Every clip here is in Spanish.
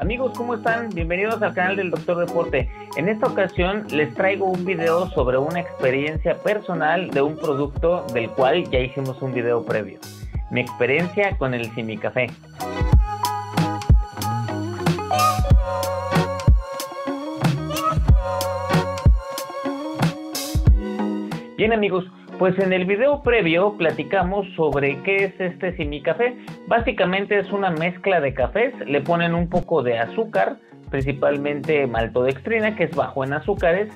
Amigos, ¿cómo están? Bienvenidos al canal del Doctor Deporte. En esta ocasión les traigo un video sobre una experiencia personal de un producto del cual ya hicimos un video previo. Mi experiencia con el Simi Café. Bien amigos, pues en el video previo platicamos sobre qué es este Simi Café. Básicamente es una mezcla de cafés, le ponen un poco de azúcar, principalmente maltodextrina, que es bajo en azúcares,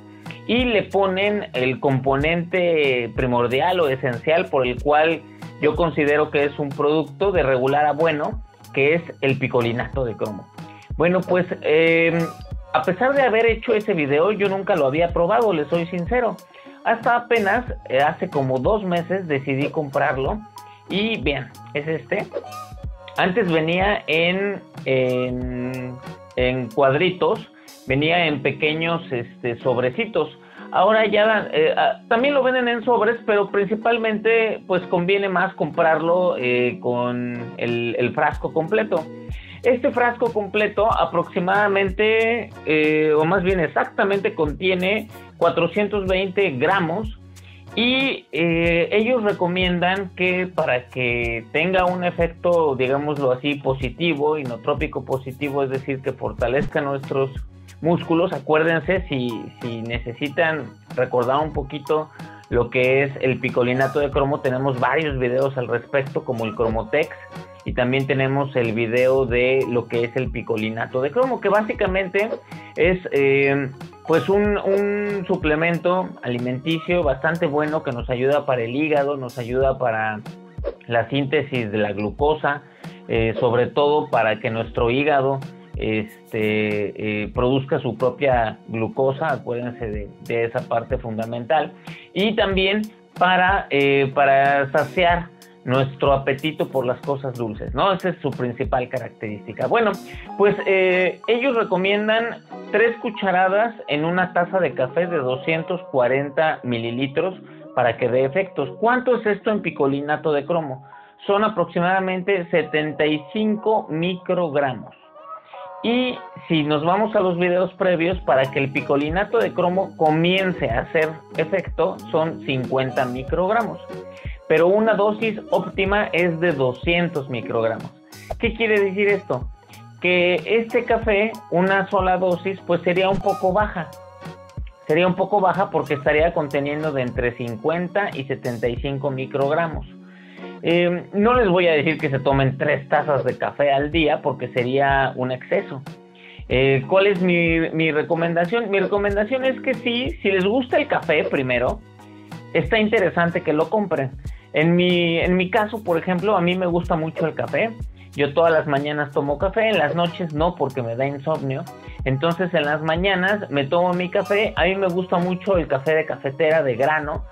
y le ponen el componente primordial o esencial por el cual yo considero que es un producto de regular a bueno, que es el picolinato de cromo. Bueno, pues a pesar de haber hecho ese video, yo nunca lo había probado, les soy sincero. Hasta apenas hace como 2 meses decidí comprarlo. Y bien, es este. Antes venía en cuadritos, venía en pequeños sobrecitos. Ahora ya también lo venden en sobres, pero principalmente pues conviene más comprarlo con el frasco completo. Este frasco completo aproximadamente, o más bien exactamente, contiene 420 gramos. Y ellos recomiendan que para que tenga un efecto, digámoslo así, positivo, inotrópico positivo, es decir, que fortalezca nuestros músculos. Acuérdense, si necesitan recordar un poquito lo que es el picolinato de cromo, tenemos varios videos al respecto, como el Cromotex, y también tenemos el video de lo que es el picolinato de cromo, que básicamente es... pues un suplemento alimenticio bastante bueno que nos ayuda para el hígado, nos ayuda para la síntesis de la glucosa, sobre todo para que nuestro hígado produzca su propia glucosa. Acuérdense de esa parte fundamental, y también para saciar nuestro apetito por las cosas dulces, ¿no? Esa es su principal característica. Bueno, pues ellos recomiendan 3 cucharadas en una taza de café de 240 mililitros para que dé efectos. ¿Cuánto es esto en picolinato de cromo? Son aproximadamente 75 microgramos. Y si nos vamos a los videos previos, para que el picolinato de cromo comience a hacer efecto, son 50 microgramos. Pero una dosis óptima es de 200 microgramos. ¿Qué quiere decir esto? Que este café, una sola dosis, pues sería un poco baja. Sería un poco baja porque estaría conteniendo de entre 50 y 75 microgramos. No les voy a decir que se tomen 3 tazas de café al día porque sería un exceso. ¿Cuál es mi recomendación? Mi recomendación es que si les gusta el café primero, está interesante que lo compren. En mi caso, por ejemplo, a mí me gusta mucho el café. Yo todas las mañanas tomo café, en las noches no porque me da insomnio. Entonces en las mañanas me tomo mi café. A mí me gusta mucho el café de cafetera de grano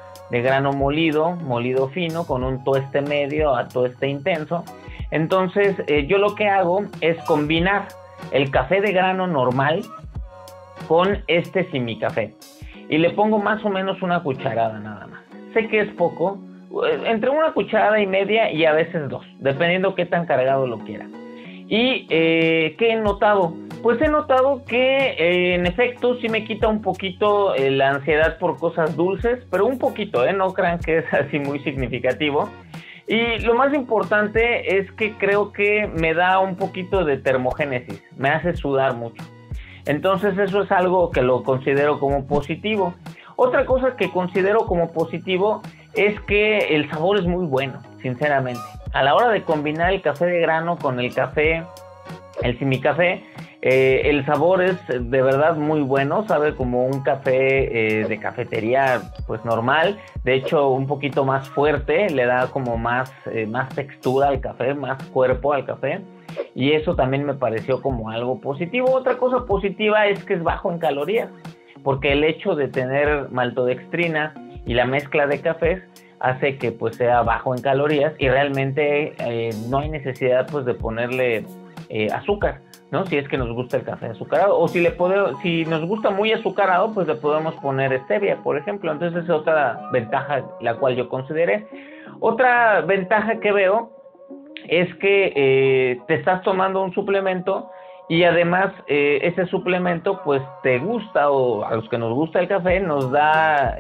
molido fino, con un tueste medio a tueste intenso. Entonces yo lo que hago es combinar el café de grano normal con este Simi Café. Y le pongo más o menos 1 cucharada nada más. Sé que es poco, entre 1 cucharada y media y a veces 2, dependiendo qué tan cargado lo quiera. ¿Y qué he notado? Pues he notado que en efecto sí me quita un poquito la ansiedad por cosas dulces, pero un poquito, no crean que es así muy significativo. Y lo más importante es que creo que me da un poquito de termogénesis, me hace sudar mucho. Entonces eso es algo que lo considero como positivo. Otra cosa que considero como positivo es que el sabor es muy bueno, sinceramente. A la hora de combinar el café de grano con el café, el Simi Café, el sabor es de verdad muy bueno, sabe como un café de cafetería pues normal, de hecho un poquito más fuerte, le da como más textura al café, más cuerpo al café. Y eso también me pareció como algo positivo. Otra cosa positiva es que es bajo en calorías, porque el hecho de tener maltodextrina y la mezcla de cafés hace que pues sea bajo en calorías y realmente no hay necesidad pues de ponerle azúcar, ¿no? Si es que nos gusta el café azucarado, o si nos gusta muy azucarado, pues le podemos poner stevia, por ejemplo. Entonces es otra ventaja la cual yo consideré. Otra ventaja que veo es que te estás tomando un suplemento Y además, este suplemento, pues te gusta, o a los que nos gusta el café, nos da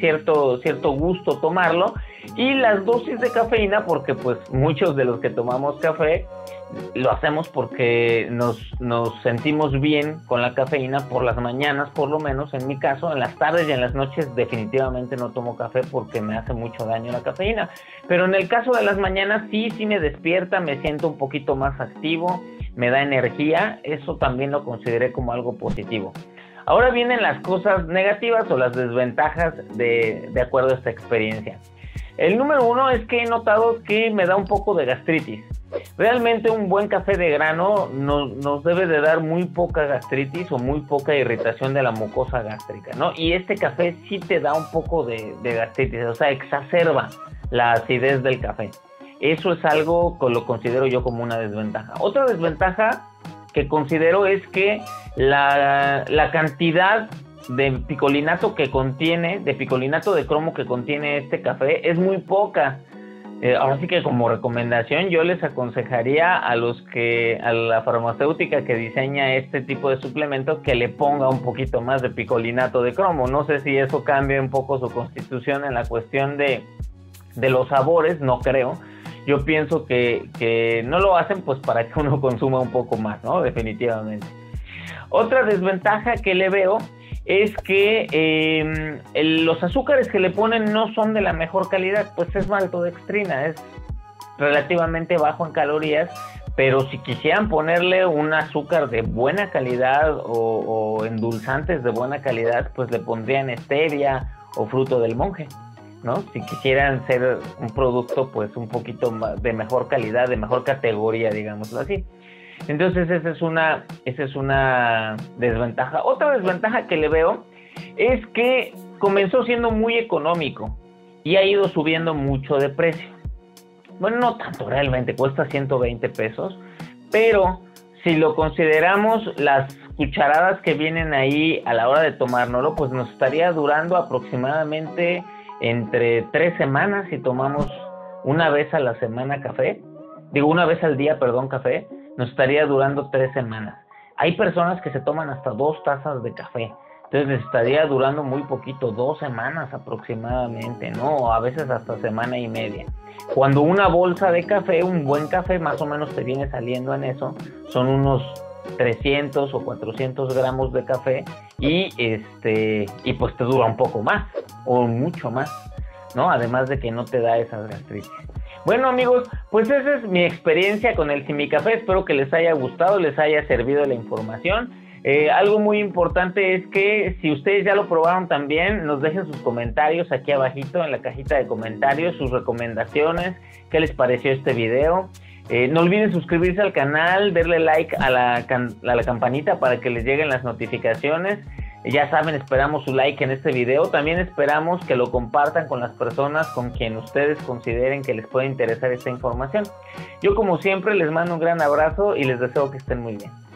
cierto gusto tomarlo. Y las dosis de cafeína, porque pues muchos de los que tomamos café lo hacemos porque nos sentimos bien con la cafeína por las mañanas, por lo menos en mi caso. En las tardes y en las noches definitivamente no tomo café porque me hace mucho daño la cafeína, pero en el caso de las mañanas sí me despierta, me siento un poquito más activo, me da energía. Eso también lo consideré como algo positivo. Ahora vienen las cosas negativas o las desventajas de acuerdo a esta experiencia. El número 1 es que he notado que me da un poco de gastritis. Realmente un buen café de grano nos debe de dar muy poca gastritis o muy poca irritación de la mucosa gástrica, ¿no? Y este café sí te da un poco de gastritis, o sea, exacerba la acidez del café. Eso es algo que lo considero yo como una desventaja. Otra desventaja que considero es que la cantidad de picolinato que contiene, de picolinato de cromo que contiene este café, es muy poca. Ahora sí que como recomendación yo les aconsejaría a la farmacéutica que diseña este tipo de suplementos que le ponga un poquito más de picolinato de cromo. No sé si eso cambia un poco su constitución en la cuestión de los sabores, no creo. Yo pienso que no lo hacen pues para que uno consuma un poco más, ¿no? Definitivamente. Otra desventaja que le veo es que los azúcares que le ponen no son de la mejor calidad, pues es maltodextrina, es relativamente bajo en calorías, pero si quisieran ponerle un azúcar de buena calidad o endulzantes de buena calidad, pues le pondrían stevia o fruto del monje, ¿no? Si quisieran ser un producto pues un poquito más de mejor calidad, de mejor categoría, digámoslo así. Entonces esa es una desventaja. Otra desventaja que le veo es que comenzó siendo muy económico y ha ido subiendo mucho de precio. Bueno, no tanto realmente, cuesta 120 pesos, pero si lo consideramos las cucharadas que vienen ahí a la hora de tomárnoslo, pues nos estaría durando aproximadamente entre 3 semanas si tomamos una vez a la semana café, una vez al día, perdón, café. Nos estaría durando 3 semanas. Hay personas que se toman hasta 2 tazas de café. Entonces les estaría durando muy poquito, 2 semanas aproximadamente, ¿no? A veces hasta 1.5 semanas. Cuando una bolsa de café, un buen café, más o menos te viene saliendo en eso, son unos 300 o 400 gramos de café y pues te dura un poco más o mucho más, ¿no? Además de que no te da esas gastritis. Bueno, amigos, pues esa es mi experiencia con el Simi Café. Espero que les haya gustado, les haya servido la información. Algo muy importante es que si ustedes ya lo probaron también, nos dejen sus comentarios aquí abajito en la cajita de comentarios, sus recomendaciones, qué les pareció este video. No olviden suscribirse al canal, darle like a la campanita para que les lleguen las notificaciones. Ya saben, esperamos su like en este video. También esperamos que lo compartan con las personas con quien ustedes consideren que les puede interesar esta información. Yo, como siempre, les mando un gran abrazo y les deseo que estén muy bien.